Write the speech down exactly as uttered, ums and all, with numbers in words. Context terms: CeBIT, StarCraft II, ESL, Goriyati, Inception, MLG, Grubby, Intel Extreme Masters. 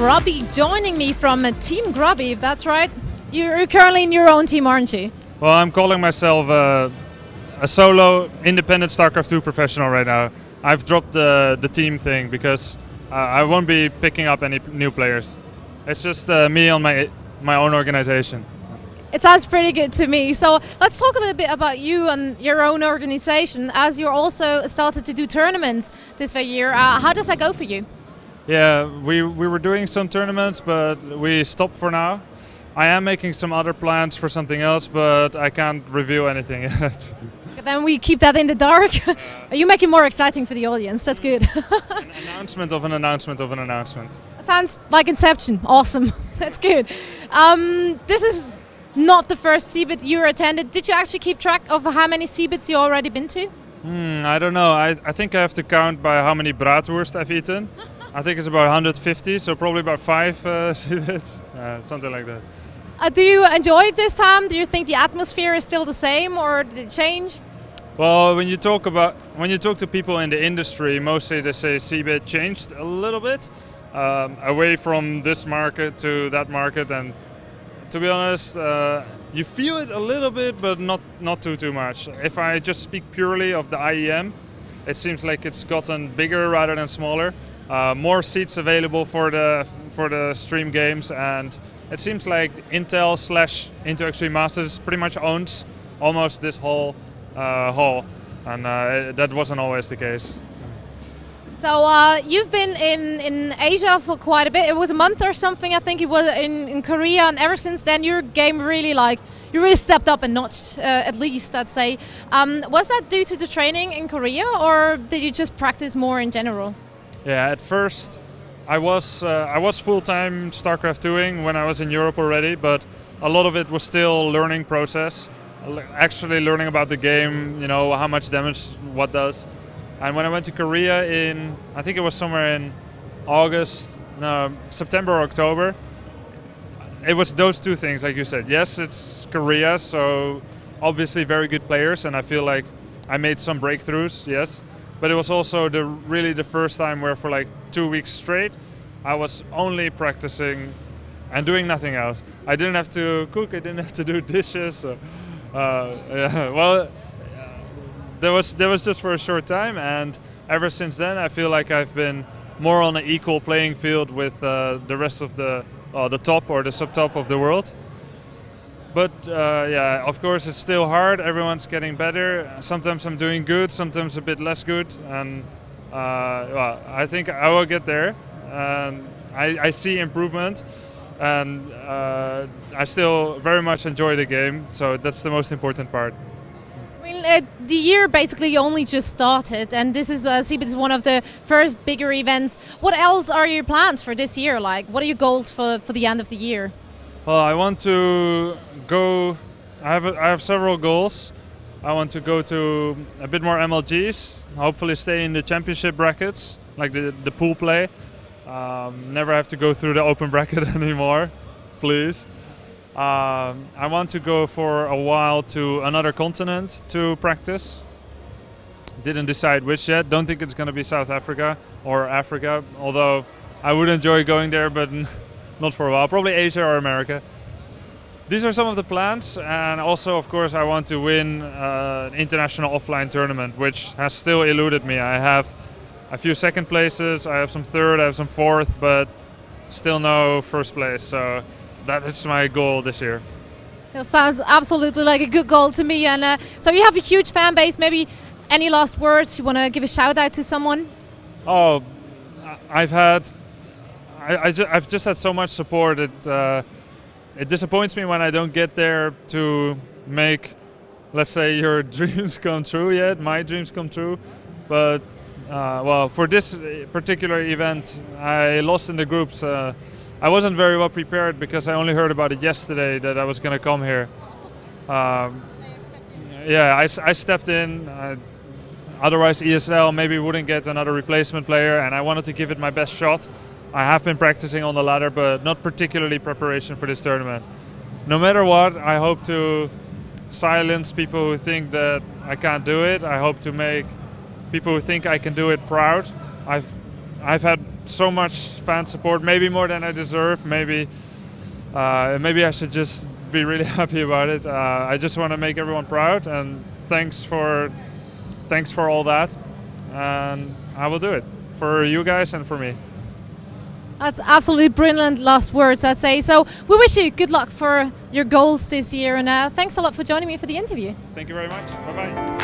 Grubby joining me from Team Grubby, if that's right. You're currently in your own team, aren't you? Well, I'm calling myself uh, a solo independent StarCraft two professional right now. I've dropped uh, the team thing because uh, I won't be picking up any new players. It's just uh, me on my, my own organization. It sounds pretty good to me. So let's talk a little bit about you and your own organization, as you're also started to do tournaments this year. Uh, how does that go for you? Yeah, we, we were doing some tournaments, but we stopped for now. I am making some other plans for something else, but I can't reveal anything yet. Then we keep that in the dark. You make it more exciting for the audience. That's good. An announcement of an announcement of an announcement. That sounds like Inception. Awesome. That's good. Um, this is not the first CeBIT you attended. Did you actually keep track of how many CeBITs you already been to? Mm, I don't know. I, I think I have to count by how many bratwurst I've eaten. I think it's about one hundred fifty, so probably about five uh, CeBITs, uh, something like that. Uh, do you enjoy it this time? Do you think the atmosphere is still the same, or did it change? Well, when you talk about when you talk to people in the industry, mostly they say CeBIT changed a little bit, um, away from this market to that market, and to be honest, uh, you feel it a little bit, but not not too too much. If I just speak purely of the I E M, it seems like it's gotten bigger rather than smaller. Uh, more seats available for the for the stream games, and it seems like Intel slash Intel Extreme Masters pretty much owns almost this whole uh, hall, and uh, that wasn't always the case. So uh, you've been in in Asia for quite a bit. It was a month or something, I think it was in in Korea, and ever since then your game really like you really stepped up a notch, uh, at least I'd say. Um, was that due to the training in Korea, or did you just practice more in general? Yeah, at first I was uh, I was full-time StarCraft twoing when I was in Europe already, but a lot of it was still learning process, actually learning about the game, you know, how much damage what does. And when I went to Korea in, I think it was somewhere in August, no, September or October, it was those two things, like you said. Yes, it's Korea, so obviously very good players, and I feel like I made some breakthroughs, yes. But it was also the really the first time where for like two weeks straight, I was only practicing and doing nothing else. I didn't have to cook, I didn't have to do dishes. So, uh, yeah, well, there was, there was just for a short time, and ever since then I feel like I've been more on an equal playing field with uh, the rest of the, uh, the top or the sub-top of the world. But uh, yeah, of course it's still hard, everyone's getting better. Sometimes I'm doing good, sometimes a bit less good. And uh, well, I think I will get there. And I, I see improvement, and uh, I still very much enjoy the game. So that's the most important part. I mean, uh, the year basically only just started, and this is uh, CeBIT is one of the first bigger events. What else are your plans for this year like? What are your goals for, for the end of the year? Well, I want to go, I have, a, I have several goals. I want to go to a bit more M L Gs, hopefully stay in the championship brackets, like the, the pool play. Um, never have to go through the open bracket anymore, please. Um, I want to go for a while to another continent to practice. Didn't decide which yet, don't think it's going to be South Africa or Africa, although I would enjoy going there, but not for a while, probably Asia or America. These are some of the plans, and also of course I want to win uh, an international offline tournament, which has still eluded me. I have a few second places, I have some third, I have some fourth, but still no first place, so that is my goal this year. That sounds absolutely like a good goal to me, and uh, so you have a huge fan base. Maybe any last words, you want to give a shout out to someone? Oh, I've had I, I ju I've just had so much support. It, uh, it disappoints me when I don't get there to make, let's say, your dreams come true yet. My dreams come true. But, uh, well, for this particular event, I lost in the groups. Uh, I wasn't very well prepared because I only heard about it yesterday that I was going to come here. Um, yeah, I, I stepped in. I, otherwise, E S L maybe wouldn't get another replacement player, and I wanted to give it my best shot. I have been practicing on the ladder, but not particularly preparation for this tournament. No matter what, I hope to silence people who think that I can't do it. I hope to make people who think I can do it proud. I've, I've had so much fan support, maybe more than I deserve. Maybe uh, maybe I should just be really happy about it. Uh, I just want to make everyone proud, and thanks for thanks for all that. And I will do it for you guys and for me. That's absolutely brilliant last words, I'd say. So we wish you good luck for your goals this year, and uh, thanks a lot for joining me for the interview. Thank you very much. Bye-bye.